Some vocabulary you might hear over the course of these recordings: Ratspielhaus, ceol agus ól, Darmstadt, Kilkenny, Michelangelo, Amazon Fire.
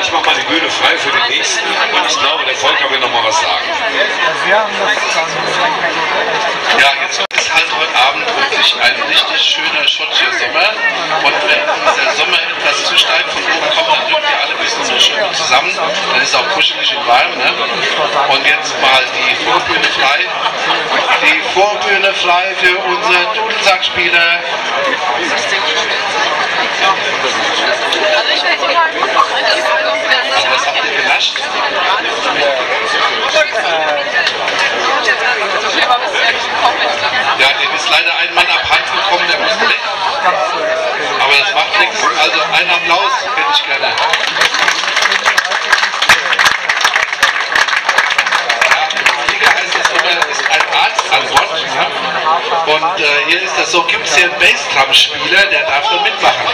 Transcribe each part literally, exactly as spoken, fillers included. Ich mache mal die Bühne frei für den nächsten und ich glaube, der Volker will noch mal was sagen. Ja, jetzt ist halt heute Abend wirklich ein richtig schöner, schottischer Sommer. Und wenn dieser Sommer etwas zu steil von oben kommt, dann drücken wir alle ein bisschen so schön zusammen. Dann ist es auch kuschelig und warm. Ne? Und jetzt mal die Vorbühne frei. Die Vorbühne frei für unsere Dudelsackspieler. Was habt ihr gelascht? Ja, dem ist leider ein Mann abhanden gekommen, der muss weg. Aber das macht nichts. Also einen Applaus hätte ich gerne. An Bord, ja. Und äh, hier ist das so, gibt es hier einen Bassdrum-Spieler, der darf da mitmachen.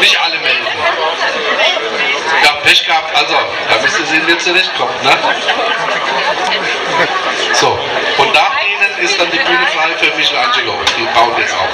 Nicht alle melden. Ja, Pech gehabt, also, da müsst ihr sehen, wie ihr zurechtkommt, ne? So, und nach ihnen ist dann die Bühne frei für Michelangelo. Die bauen jetzt auf.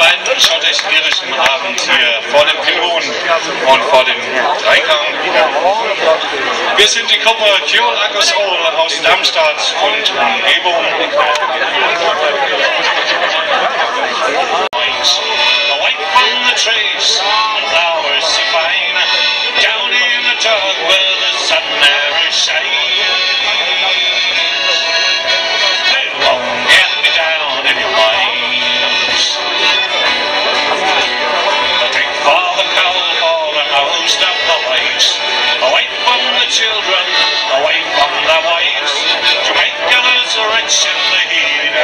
zweiten schottisch-irischen Abend hier vor dem Pilon und vor dem Eingang. Wir sind die Gruppe ceol agus ól aus Darmstadt und Umgebung. Away from the trees and flowers so fine, down in the tug where the sun never shines. Children, away from their wives, to make a resurrection. You'll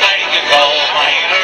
make it all mine.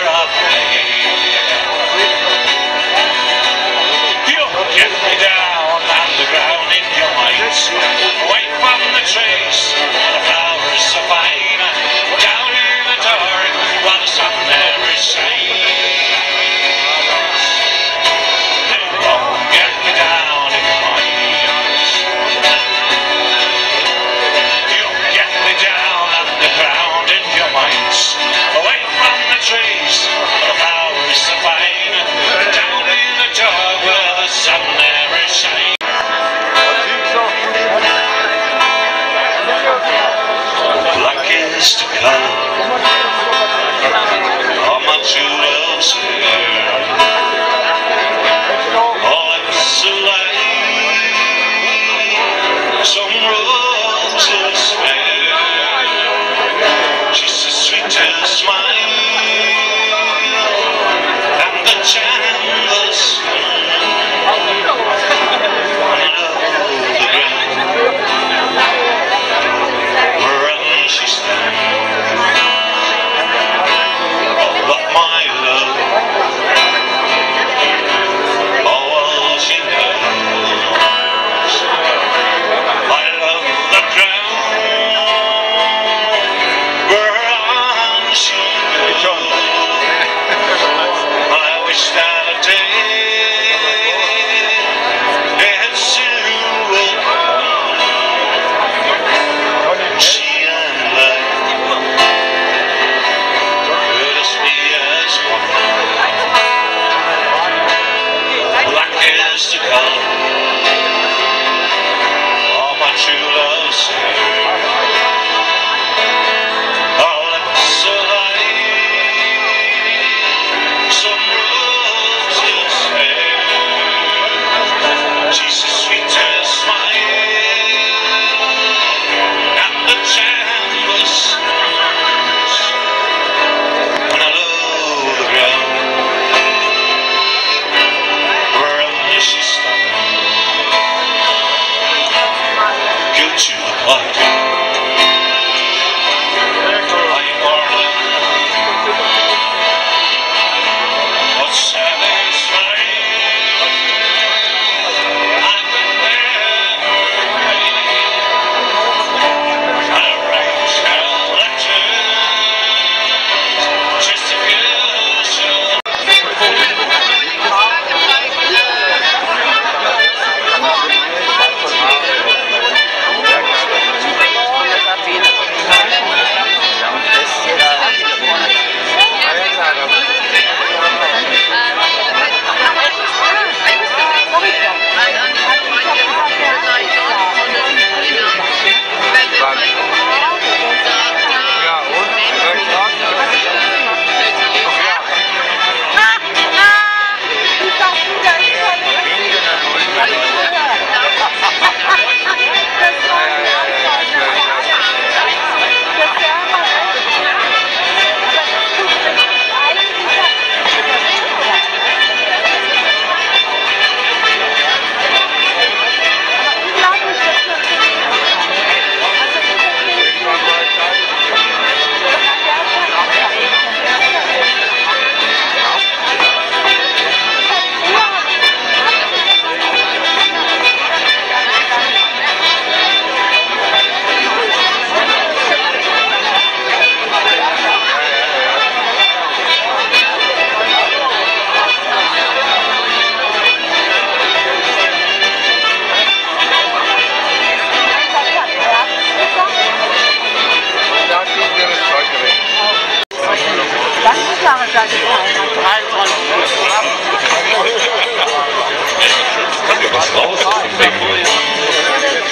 Was raus im Weg.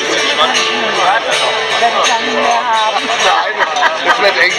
Wenn wir dann mehr haben. Das wird eng.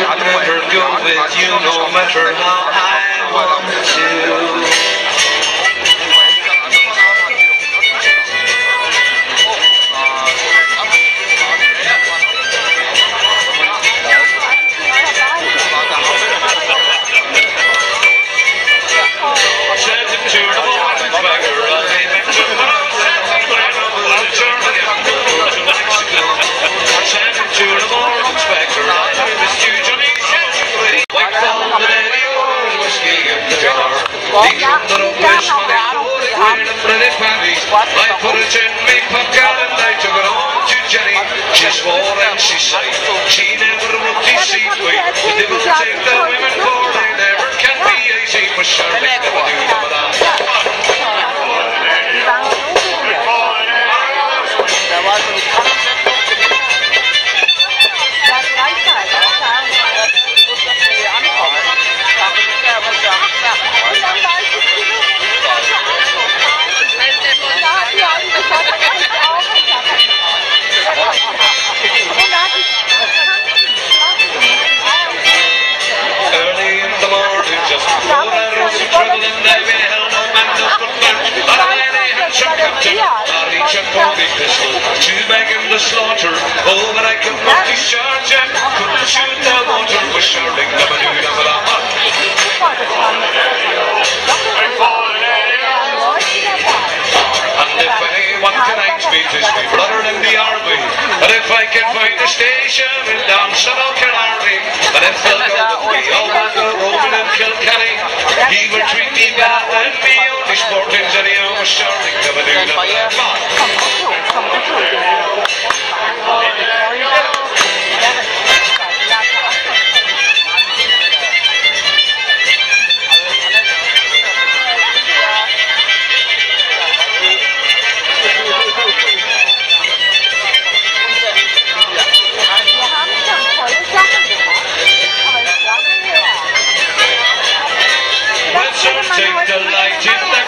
I'll never go with you, no matter how I want to. I put it in me pocket and I took it on to Jenny. She swore and she sighed. She never would deceive me. The devil take the women for they never can be easy. For sure they never do that. Slaughter, oh, but I could not discharge and couldn't shoot the water for sure. Like the balloon of the lava. And if anyone can ask me, tis me brother in the army. And if I can find a station in Darmstadt or Kilkenny, and if they'll go with me, I'll go roaming in Kilkenny. He will treat me bad and be only sporting to the hour, sure. Like the balloon of the lava.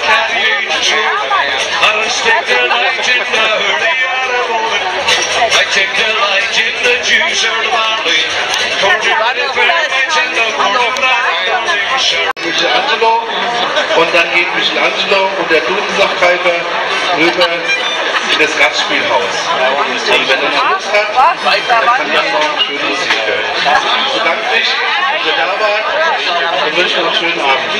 Michelangelo und dann geht Michelangelo und der Dudensachkalber rüber in das Ratspielhaus. Und wenn er noch Lust hat, dann kann er noch schöne Musik hören. Ich bedanke mich, dass ihr da wart und wünsche euch einen schönen Abend.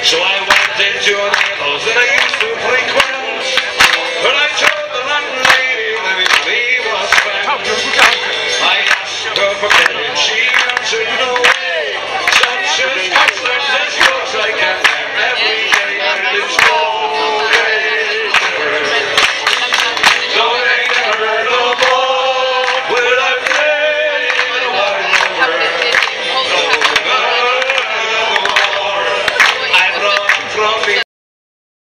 So I went into a house and I used to